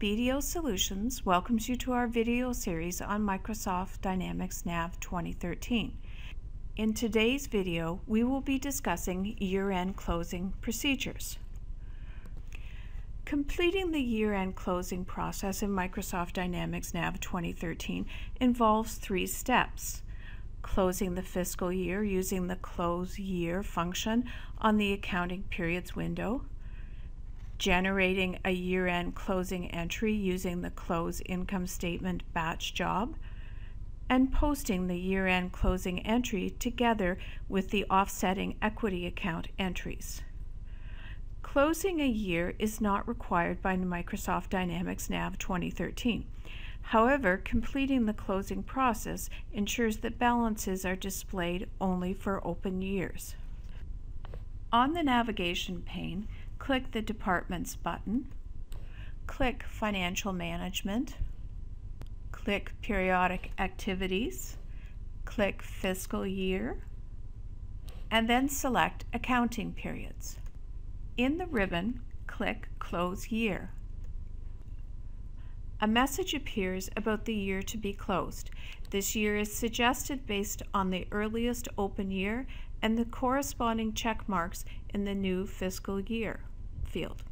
BDO Solutions welcomes you to our video series on Microsoft Dynamics NAV 2013. In today's video, we will be discussing year-end closing procedures. Completing the year-end closing process in Microsoft Dynamics NAV 2013 involves three steps: closing the fiscal year using the close year function on the accounting periods window, generating a year-end closing entry using the Close Income Statement batch job, and posting the year-end closing entry together with the offsetting equity account entries. Closing a year is not required by Microsoft Dynamics NAV 2013. However, completing the closing process ensures that balances are displayed only for open years. On the navigation pane, click the Departments button, click Financial Management, click Periodic Activities, click Fiscal Year, and then select Accounting Periods. In the ribbon, click Close Year. A message appears about the year to be closed. This year is suggested based on the earliest open year and the corresponding check marks in the new fiscal year field.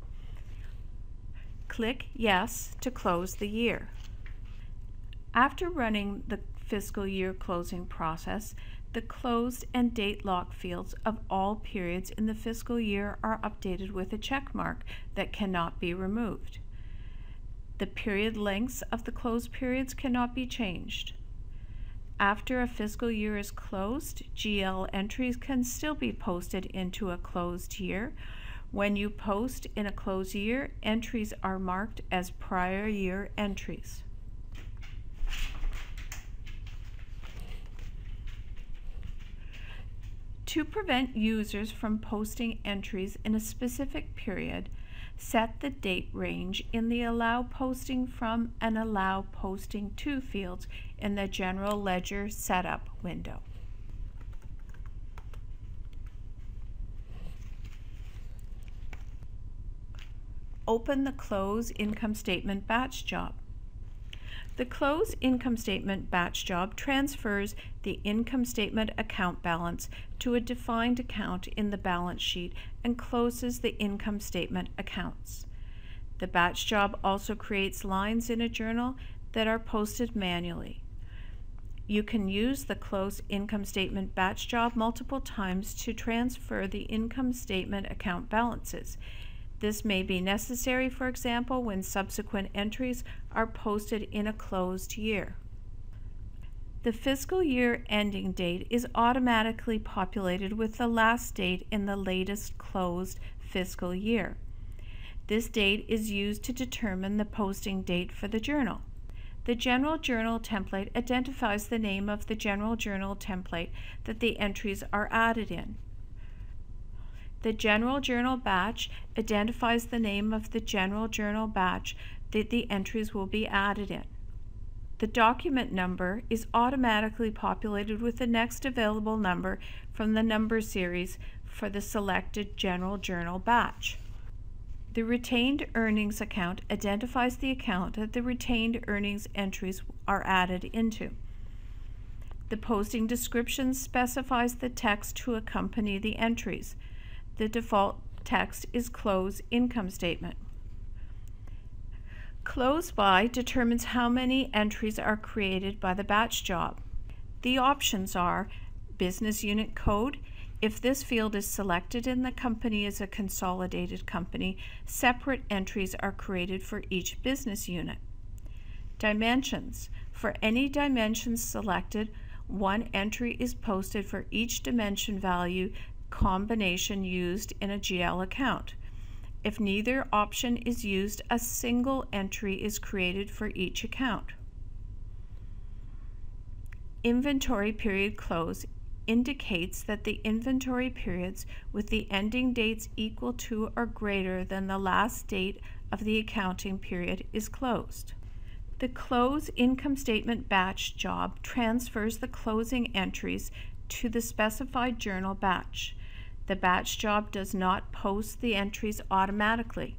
Click Yes to close the year. After running the fiscal year closing process, the closed and date lock fields of all periods in the fiscal year are updated with a check mark that cannot be removed. The period lengths of the closed periods cannot be changed. After a fiscal year is closed, GL entries can still be posted into a closed year. When you post in a closed year, entries are marked as prior year entries. To prevent users from posting entries in a specific period, set the date range in the Allow Posting From and Allow Posting To fields in the General Ledger Setup window. Open the Close Income Statement batch job. The Close Income Statement batch job transfers the income statement account balance to a defined account in the balance sheet and closes the income statement accounts. The batch job also creates lines in a journal that are posted manually. You can use the Close Income Statement batch job multiple times to transfer the income statement account balances. This may be necessary, for example, when subsequent entries are posted in a closed year. The fiscal year ending date is automatically populated with the last date in the latest closed fiscal year. This date is used to determine the posting date for the journal. The General Journal template identifies the name of the General Journal template that the entries are added in. The General Journal batch identifies the name of the General Journal batch that the entries will be added in. The document number is automatically populated with the next available number from the number series for the selected General Journal batch. The Retained Earnings account identifies the account that the retained earnings entries are added into. The posting description specifies the text to accompany the entries. The default text is Close Income Statement. Close By determines how many entries are created by the batch job. The options are Business Unit Code. If this field is selected and the company is a consolidated company, separate entries are created for each business unit. Dimensions. For any dimensions selected, one entry is posted for each dimension value combination used in a GL account. If neither option is used, a single entry is created for each account. Inventory period close indicates that the inventory periods with the ending dates equal to or greater than the last date of the accounting period is closed. The Close Income Statement batch job transfers the closing entries to the specified journal batch. The batch job does not post the entries automatically.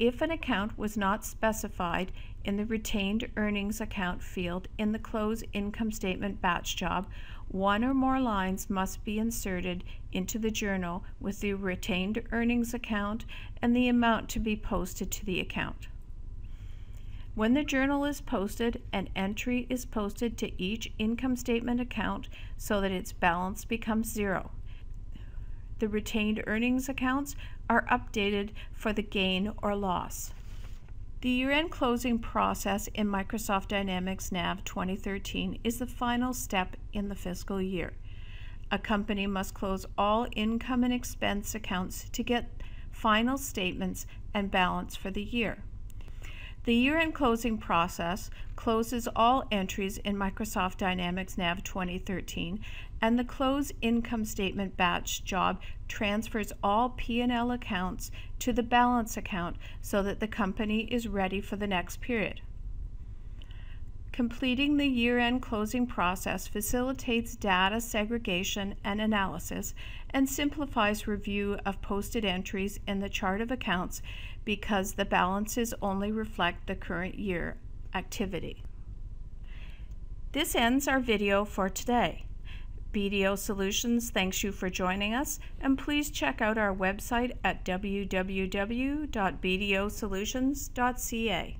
if an account was not specified in the Retained Earnings Account field in the Close Income Statement batch job, one or more lines must be inserted into the journal with the Retained Earnings Account and the amount to be posted to the account. When the journal is posted, an entry is posted to each income statement account so that its balance becomes zero. The retained earnings accounts are updated for the gain or loss. The year-end closing process in Microsoft Dynamics NAV 2013 is the final step in the fiscal year. A company must close all income and expense accounts to get final statements and balance for the year. The year-end closing process closes all entries in Microsoft Dynamics NAV 2013, and the Close Income Statement batch job transfers all P&L accounts to the balance account so that the company is ready for the next period. Completing the year-end closing process facilitates data segregation and analysis and simplifies review of posted entries in the chart of accounts because the balances only reflect the current year activity. This ends our video for today. BDO Solutions thanks you for joining us, and please check out our website at www.bdosolutions.ca.